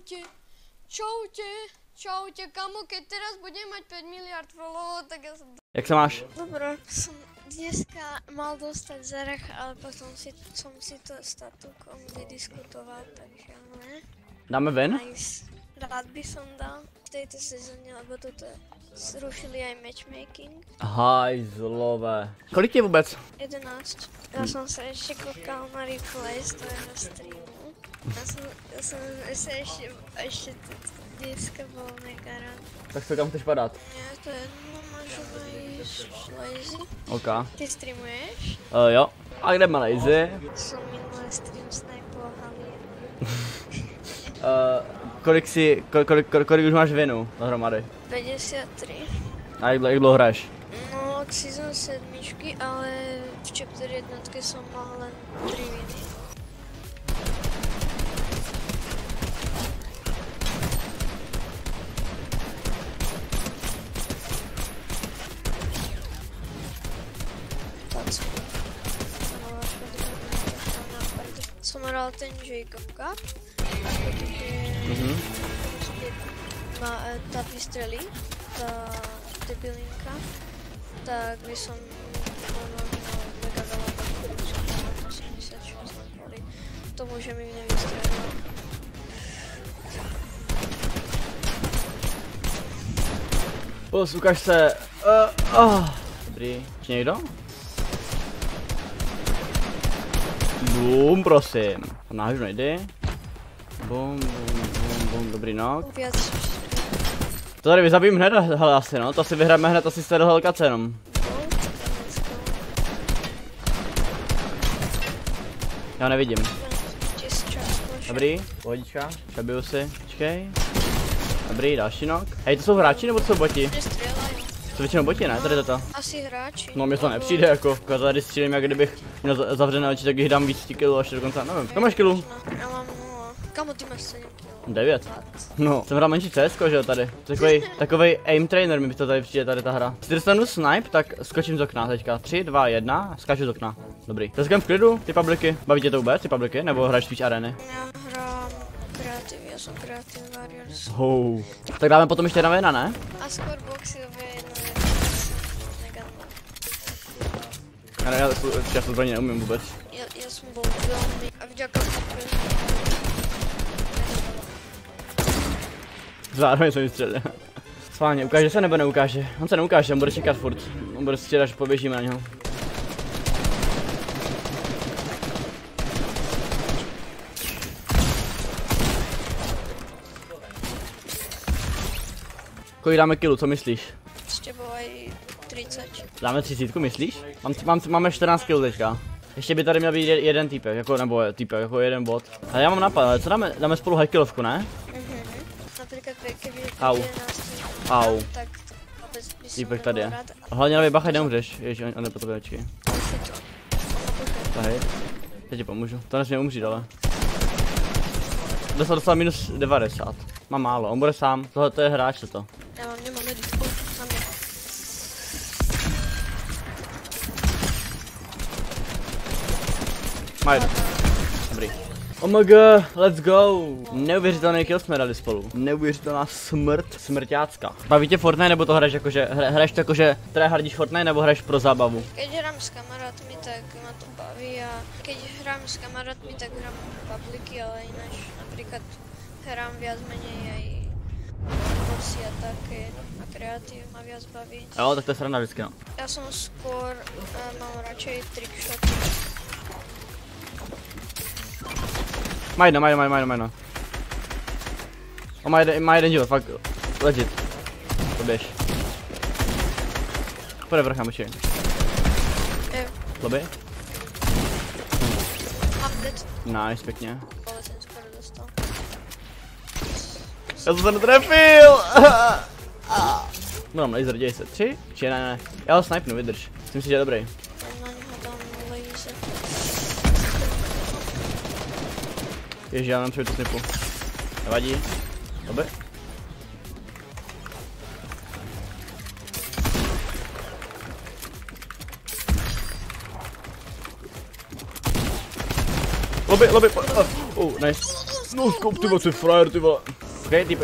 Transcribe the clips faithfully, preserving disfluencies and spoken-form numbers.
čaute, čaute, čaute, kamo, keď teraz budem mať päť miliárd follow, tak ja som... Jak se máš? Dobro, som dneska mal dostať zerech, ale potom si, som si to s tatúkom vydiskutoval, takže ne. Dáme ven? Nice. Rád by som dal v tejto sezóně, lebo toto zrušili aj matchmaking. Hajzlové. Kolik je vůbec? jedenáct. Já jsem se ještě koukal na replay z toho streamu. Já jsem, já jsem se ještě, ještě dneska byl mega rád. Tak se kam chceš padat? Ne, to je jedno, možná jíš Lazy. Ok. Ty streamuješ? Uh, jo. A kde má Lazy? Jsem minulý stream snajpoval. uh, Kolik si, kolik, kolik, kolik, kolik už máš vinu dohromady? päťdesiattri. A jak, jak dlouho hraješ? No, od season sedmičky, ale v chapter jednotky jsem mal len tri viny. Tak jsem jsem hrál ten Jacob Cup. Mm-hmm. Ma, ta vystrelí, ta debilinka, tak by som mega dala osemdesiatšesť boli. To môže mi nevystrelila. Plus, ukáž se. Uh, oh. Dobrý, či někdo? Boom, prosím. To náhodou nejde. Bum, bum, bum, bum, dobrý nok. To tady vyzabím hned, hele, asi no, to si vyhráme hned asi z té lokace jenom. Já nevidím. Dobrý, pohodička, zabiju si, počkej. Dobrý, další nok. Hej, to jsou hráči nebo to jsou boti? To většinou boti, ne? Tady toto. Asi hráči. No, mi to nepřijde jako, tady střílím, jak kdybych měl zavřené oči, tak jich dám víc kilů až dokonce, nevím. Kam máš kilů? Kamo, ty máš sedm kilů. devět. No, jsem hrál menší C S ko, že jo, tady. Takovej, takovej aim trainer mi by to tady přijde, tady ta hra. Když dostanu snipe, tak skočím z okna teďka. tři, dva, jedna, skáču z okna. Dobrý. Zaskem v klidu, ty publiky. Baví tě to vůbec, ty publiky? Nebo hraješ spíš areny? Já hrám kreativ, já jsem kreativ warriors. Hou. Tak dáme potom ještě jedna věna, ne? A skor boxy obě jedna věna. Mega no. Já, já, já to zbraně neumím vůbec. Já, já jsem byl velmi a vďaka zároveň jsem vystřelil. Sváně, ukáže se nebo neukáže? On se neukáže, on bude čekat furt. On bude stěrat, až poběžíme na něho. Kolik dáme kilu, co myslíš? Ještě bylo i třicet. Dáme třicet, myslíš? Mám, mám, máme čtrnáct kilů teďka. Ještě by tady měl být jeden týpek, jako, nebo týpek, jako jeden bot. Ale já mám nápad, ale co dáme, dáme spolu hajkilovku, ne? Například kdyby je nástroj, tak vůbec bys se nemohl rád. Hlavně na vybachaj neumřeš, ježi, on jde po tobě očky. Tahej, já ti pomůžu, to nesmí umřít, ale. Dostal, dostal minus devadesát, má málo, on bude sám, tohle to je hráč toto. Já mám, nemám jednu, sám je. Má jednu, dobrý. O M G, let's go! Neuvěřitelný kill jsme dali spolu. Neuvěřitelná smrt, smrťácka. Baví tě Fortnite, nebo to hraješ jakože, hraješ to jakože, tryhardíš Fortnite, nebo hraješ pro zábavu? Když hrám s kamarádmi, tak mě to baví a když hrám s kamarádmi, tak hrám publiky, ale jinak například hrám víc méně i bossy a taky a kreativ má víc baví. Jo, tak to je sranda vždycky, no. Já jsem skor, mám radši trickshoty. Má jedno, má jedno, má jedno, má jedno. On má jeden, má jeden život, fakt legit. To běž. Půjde vrchám, počkej. Lobby. Nice, pěkně. Já jsem se netrefil! No, mám laser, děj se. Tři? Či ne, ne. Já ho snipnu, vydrž. Myslím si, že je dobrý. Ježi, já nepřeju tu snipu. Nevadí. Dobře. Lobby, lobby, oh, oh, nice. No skop, ty vole, ty frajer, ty vole. Okej, ty...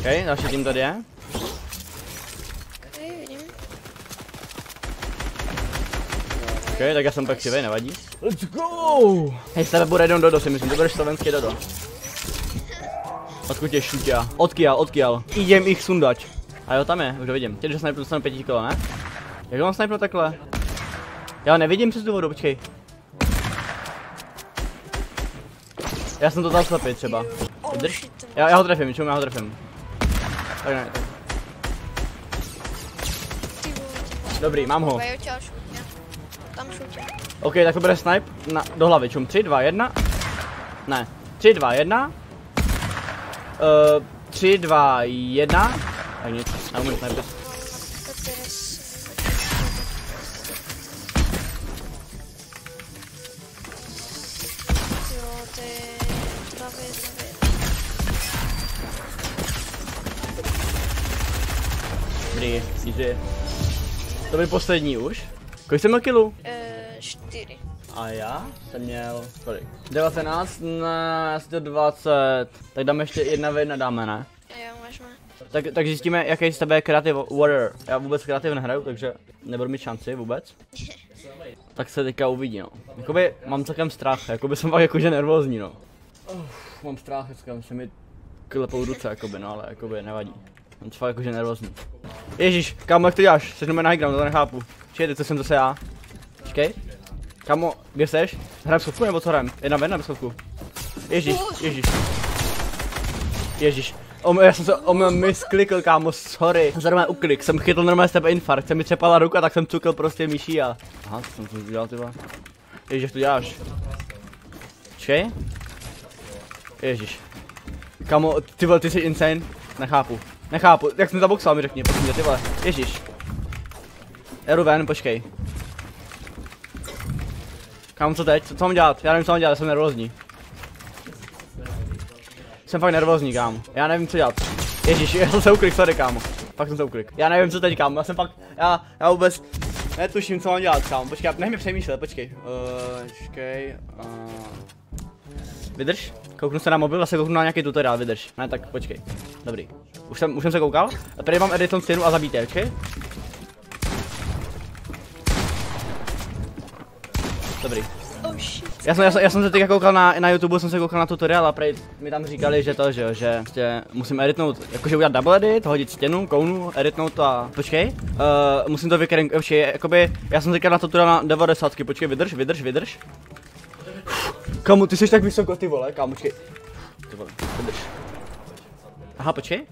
Okej, další tým tady je. Okej, vidím. Okej, tak já jsem pak křivej, nevadí. Let's go! Hej, s tebe bude jeden dodo, si myslím, to budeš slovenský dodo. Odkud je šutia? Odkyjal, odkyjal. Jdem jich sundač. A jo, tam je, už ho vidím. Teď, že snajpnu, dostanu pět kilo, ne? Jak mám snajpnu takhle? Já ho nevidím přes tu vodu, počkej. Já jsem to tam slepý třeba. Drž? Já, já ho trefím, čemu já ho trefím. Tak ne, tak. Dobrý, mám ho. OK, tak to bude snipe na, do hlavy, čum. tři, dva, jedna. Ne. tři, dva, jedna. Uh, tři, dva, jedna. Tak nic, já umím snipit. Dobrý, easy. To byl poslední už. Kolik jsem měl kilů? čtyři. A já jsem měl kolik? devatenáct, ne, asi to dvacet. Tak dáme ještě jedna v jedna dáme, ne? Jo, můžeme. Tak, tak zjistíme, jaký z tebe je kreativ warrior. Já vůbec kreativ nehraju, takže nebudu mít šanci vůbec. Tak se teďka uvidí, no. Jakoby mám celkem strach, jakoby jsem fakt jakože nervózní, no. Uf, mám strach, jakoby se mi klepou ruce, jakoby, no, ale jakoby nevadí. Mám fakt jakože nervózní. Ježíš, kámo, jak to děláš? Jsi na highground, to nechápu. Čekaj, co jsem zase já. Počkej. Kamo, kde seš? Hrám schodku nebo co hrám? Jedna v jedna schodku. Ježíš, ježíš. Ježíš. O, já jsem se o misklikl, kámo, sorry. Za normálně uklik, jsem chytl normálně z tebe infarkt, se mi třepala ruka, tak jsem cukl prostě myší a... Aha, co jsem to udělal, ty vole. Ježíš, jak to děláš? Počkej. Ježíš. Kamo, ty vole, ty jsi insane. Nechápu. Nechápu, jak jsem zaboxoval, mi řekni, prosím tě, ty vole. Ježíš. Jedu ven, počkej. Kámo, co teď? Co, co mám dělat? Já nevím, co mám dělat, já jsem nervózní. Jsem fakt nervózní, kámo. Já nevím, co dělat. Ježíš, já jsem se ukryk, sorry, kámo. Fakt jsem se ukryk. Já nevím, co teď, kámo, já jsem fakt, já, já vůbec netuším, co mám dělat, kámo. Počkej, nech mi přemýšlet, počkej. Uh, počkej, uh... Vydrž, kouknu se na mobil, zase kouknu na nějaký tutoriál, vydrž. Ne, tak počkej, dobrý. Už jsem, už jsem se koukal? Tady mám editon stěnu a zabít je, počkej. Dobrý. Oh shit. Já jsem, já jsem, já jsem se teď koukal na, na YouTube, jsem se koukal na tutoriál a prej mi tam říkali, že to, že, že prostě musím editnout, jakože udělat double edit, hodit stěnu, kounu, editnout a počkej, uh, musím to vykrink, počkej, jakoby, já jsem říkal na tutoriál na devadesát, počkej, vydrž, vydrž, vydrž. Kamu, ty jsi tak vysoko, ty vole, kámo, počkej. Ty vole, vydrž. Aha, počkej.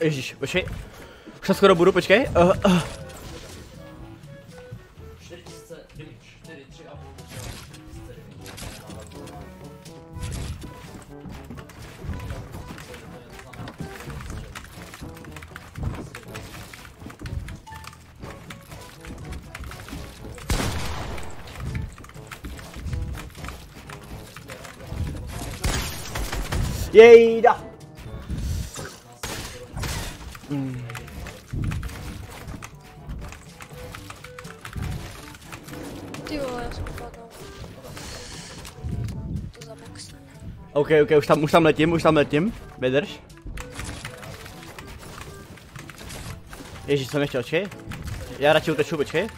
Ježíš, počkej. Už se skoro budu, počkej. Uh, uh. Jejda! Hmm. Ty vole, já jsem upadal. To zaboxím. OK, OK, už tam, už tam letím, už tam letím. Vydrž. Ježíš, jsem ještě oči. Já radši uteču, počkej.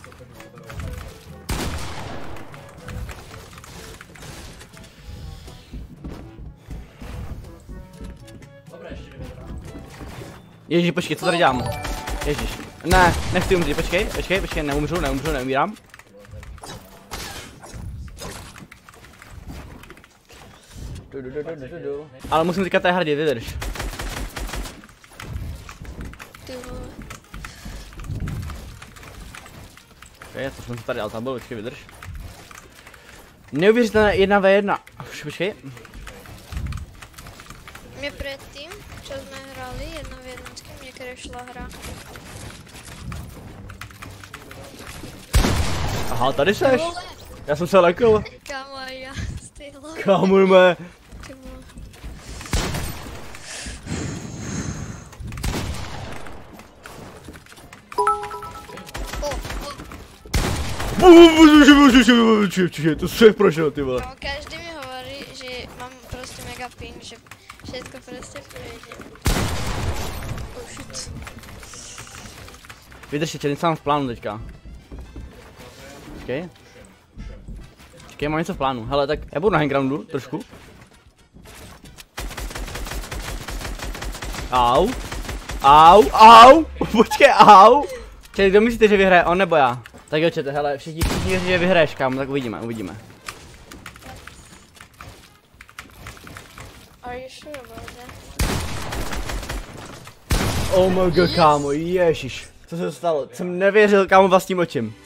Ježíš, počkej, co tady dělám? Ježíš. Ne, nechci umřít, počkej, počkej, počkej, neumřu, neumřu, neumírám. Du, du, du, du, du, du. Ale musím říkat té hrdě, vydrž. Okay, to jsem se tady dal tabel, počkej, vydrž. Neuvěřitelné jedna v jedna. Už, počkej. Mě předtím, co jsme hráli, jedna v jednom, mě krešla hra. Aha, tady seš. Já jsem se lekl. Kámo, já stejlo. Kámo, jme. To jsem prošel, ty vole. No, každý mi hovorí, že mám prostě mega ping, že všechno prostě půjde. Vydrž, čelím sám v plánu teďka. Počkej. Počkej, mám něco v plánu. Hele, tak já budu na handgroundu trošku. Au. Au, au. Počkej, au. Čili kdo myslíte, že vyhraje, on nebo já? Tak jo, čete, hele, všichni všichni, že vyhraješ, kámo, tak uvidíme, uvidíme. Are you sure about that? Oh my god, kámo, ježiš. Co se stalo? Jsem nevěřil, kámo, vlastním očím.